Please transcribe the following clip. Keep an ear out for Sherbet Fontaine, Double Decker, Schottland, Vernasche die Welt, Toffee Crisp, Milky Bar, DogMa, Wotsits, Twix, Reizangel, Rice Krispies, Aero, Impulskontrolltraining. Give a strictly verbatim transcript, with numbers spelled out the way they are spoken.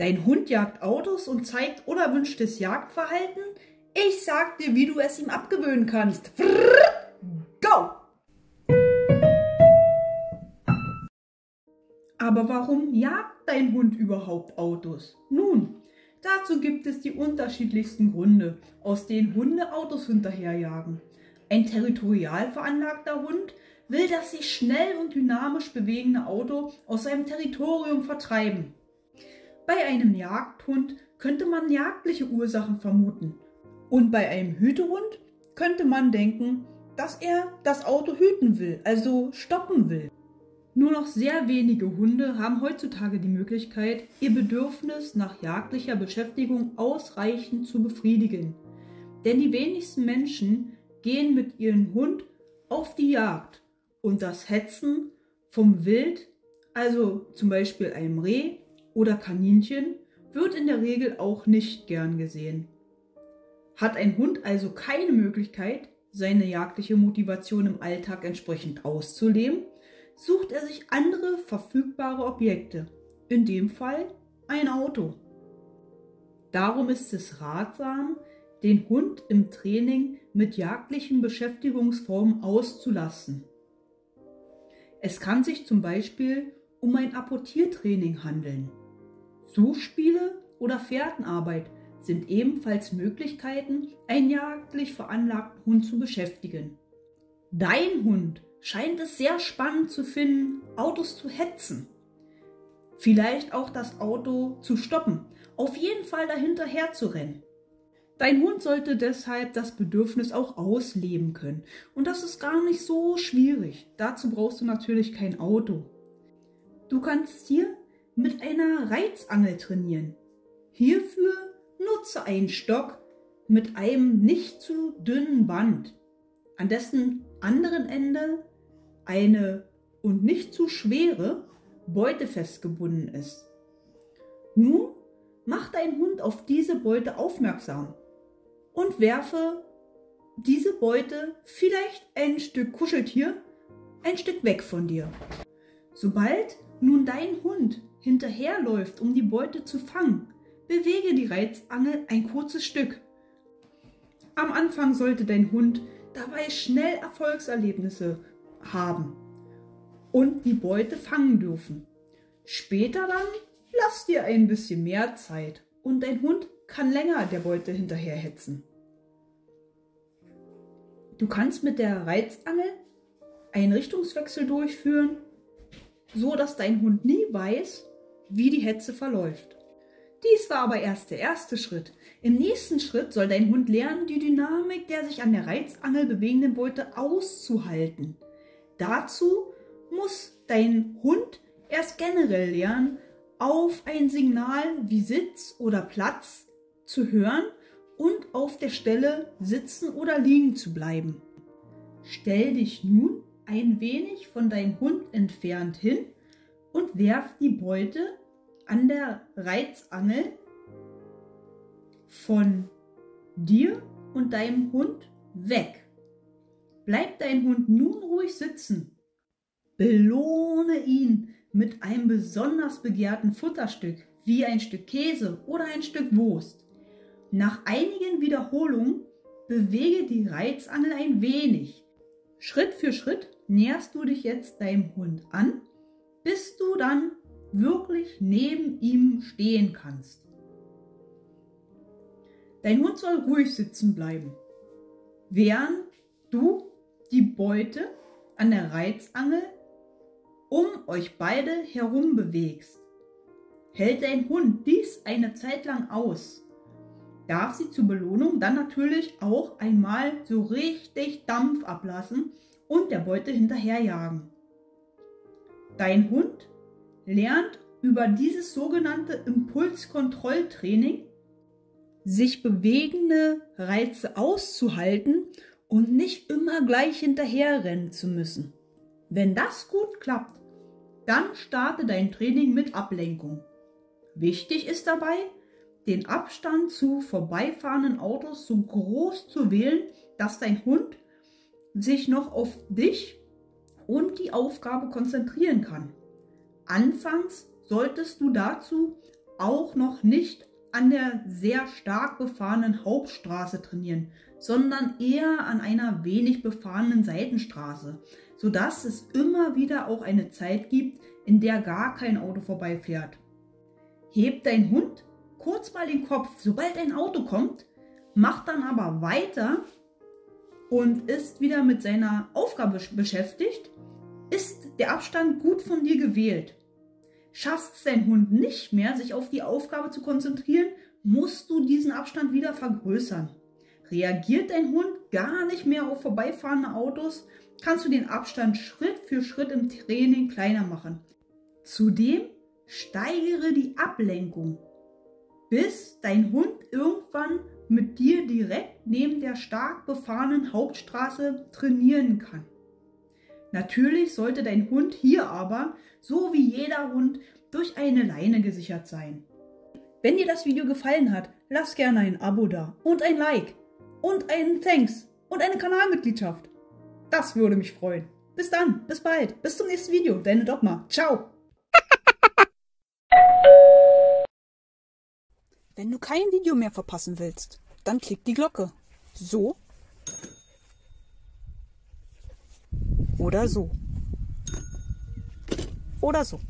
Dein Hund jagt Autos und zeigt unerwünschtes Jagdverhalten? Ich sag dir, wie du es ihm abgewöhnen kannst. Go! Aber warum jagt dein Hund überhaupt Autos? Nun, dazu gibt es die unterschiedlichsten Gründe, aus denen Hunde Autos hinterherjagen. Ein territorial veranlagter Hund will das sich schnell und dynamisch bewegende Auto aus seinem Territorium vertreiben. Bei einem Jagdhund könnte man jagdliche Ursachen vermuten. Und bei einem Hütehund könnte man denken, dass er das Auto hüten will, also stoppen will. Nur noch sehr wenige Hunde haben heutzutage die Möglichkeit, ihr Bedürfnis nach jagdlicher Beschäftigung ausreichend zu befriedigen. Denn die wenigsten Menschen gehen mit ihrem Hund auf die Jagd. Und das Hetzen vom Wild, also zum Beispiel einem Reh oder Kaninchen, wird in der Regel auch nicht gern gesehen. Hat ein Hund also keine Möglichkeit, seine jagdliche Motivation im Alltag entsprechend auszuleben, sucht er sich andere verfügbare Objekte, in dem Fall ein Auto. Darum ist es ratsam, den Hund im Training mit jagdlichen Beschäftigungsformen auszulasten. Es kann sich zum Beispiel um ein Apportiertraining handeln. Suchspiele oder Fährtenarbeit sind ebenfalls Möglichkeiten, einen jagdlich veranlagten Hund zu beschäftigen. Dein Hund scheint es sehr spannend zu finden, Autos zu hetzen. Vielleicht auch das Auto zu stoppen, auf jeden Fall dahinterher zu rennen. Dein Hund sollte deshalb das Bedürfnis auch ausleben können. Und das ist gar nicht so schwierig. Dazu brauchst du natürlich kein Auto. Du kannst hier mit einer Reizangel trainieren. Hierfür nutze einen Stock mit einem nicht zu dünnen Band, an dessen anderen Ende eine und nicht zu schwere Beute festgebunden ist. Nun mach deinen Hund auf diese Beute aufmerksam und werfe diese Beute, vielleicht ein Stück Kuscheltier, ein Stück weg von dir. Sobald nun dein Hund hinterherläuft, um die Beute zu fangen, bewege die Reizangel ein kurzes Stück. Am Anfang sollte dein Hund dabei schnell Erfolgserlebnisse haben und die Beute fangen dürfen. Später dann lass dir ein bisschen mehr Zeit und dein Hund kann länger der Beute hinterherhetzen. Du kannst mit der Reizangel einen Richtungswechsel durchführen, so dass dein Hund nie weiß, wie die Hetze verläuft. Dies war aber erst der erste Schritt. Im nächsten Schritt soll dein Hund lernen, die Dynamik der sich an der Reizangel bewegenden Beute auszuhalten. Dazu muss dein Hund erst generell lernen, auf ein Signal wie Sitz oder Platz zu hören und auf der Stelle sitzen oder liegen zu bleiben. Stell dich nun ein wenig von deinem Hund entfernt hin und werf die Beute an der Reizangel von dir und deinem Hund weg. Bleib dein Hund nun ruhig sitzen. Belohne ihn mit einem besonders begehrten Futterstück, wie ein Stück Käse oder ein Stück Wurst. Nach einigen Wiederholungen bewege die Reizangel ein wenig. Schritt für Schritt näherst du dich jetzt deinem Hund an, bis du dann wirklich neben ihm stehen kannst. Dein Hund soll ruhig sitzen bleiben, während du die Beute an der Reizangel um euch beide herum bewegst. Hält dein Hund dies eine Zeit lang aus, darf sie zur Belohnung dann natürlich auch einmal so richtig Dampf ablassen und der Beute hinterherjagen. Dein Hund lernt über dieses sogenannte Impulskontrolltraining, sich bewegende Reize auszuhalten und nicht immer gleich hinterherrennen zu müssen. Wenn das gut klappt, dann starte dein Training mit Ablenkung. Wichtig ist dabei, den Abstand zu vorbeifahrenden Autos so groß zu wählen, dass dein Hund sich noch auf dich und die Aufgabe konzentrieren kann. Anfangs solltest du dazu auch noch nicht an der sehr stark befahrenen Hauptstraße trainieren, sondern eher an einer wenig befahrenen Seitenstraße, sodass es immer wieder auch eine Zeit gibt, in der gar kein Auto vorbeifährt. Hebt dein Hund kurz mal den Kopf, sobald ein Auto kommt, macht dann aber weiter und ist wieder mit seiner Aufgabe beschäftigt, ist der Abstand gut von dir gewählt. Schafft es dein Hund nicht mehr, sich auf die Aufgabe zu konzentrieren, musst du diesen Abstand wieder vergrößern. Reagiert dein Hund gar nicht mehr auf vorbeifahrende Autos, kannst du den Abstand Schritt für Schritt im Training kleiner machen. Zudem steigere die Ablenkung, bis dein Hund irgendwann mit dir direkt neben der stark befahrenen Hauptstraße trainieren kann. Natürlich sollte dein Hund hier aber, so wie jeder Hund, durch eine Leine gesichert sein. Wenn dir das Video gefallen hat, lass gerne ein Abo da und ein Like und einen Thanks und eine Kanalmitgliedschaft. Das würde mich freuen. Bis dann, bis bald, bis zum nächsten Video. Deine DogMa. Ciao! Wenn du kein Video mehr verpassen willst, dann klick die Glocke. So. Oder so. Oder so.